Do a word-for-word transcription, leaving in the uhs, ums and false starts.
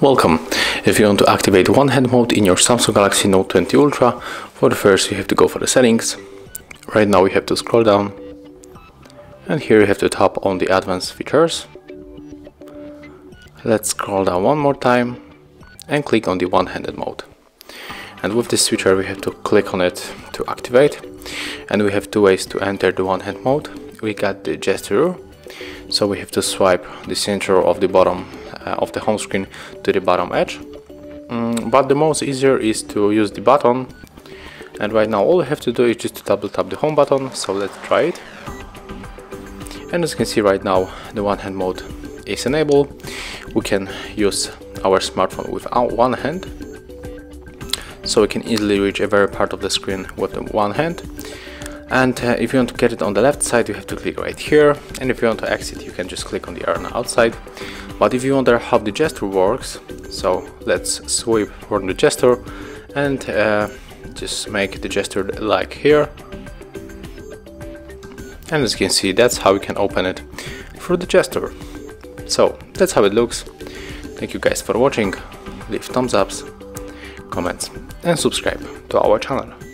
Welcome! If you want to activate one hand mode in your Samsung Galaxy Note twenty Ultra, for the first you have to go for the settings. Right now you have to scroll down, and here you have to tap on the advanced features. Let's scroll down one more time and click on the one-handed mode. And with this feature we have to click on it to activate. And we have two ways to enter the one-hand mode. We got the gesture, so we have to swipe the center of the bottom uh, of the home screen to the bottom edge. Mm, but the most easier is to use the button. And right now all we have to do is just to double tap the home button, so let's try it. And as you can see right now the one-hand mode is enabled. We can use our smartphone with one hand, so we can easily reach every part of the screen with the one hand. And uh, if you want to get it on the left side, you have to click right here, and if you want to exit, you can just click on the arrow outside. But if you wonder how the gesture works, so let's sweep from the gesture and uh, just make the gesture like here. And as you can see, that's how we can open it through the gesture. So that's how it looks. Thank you guys for watching. Leave thumbs ups, comments and subscribe to our channel.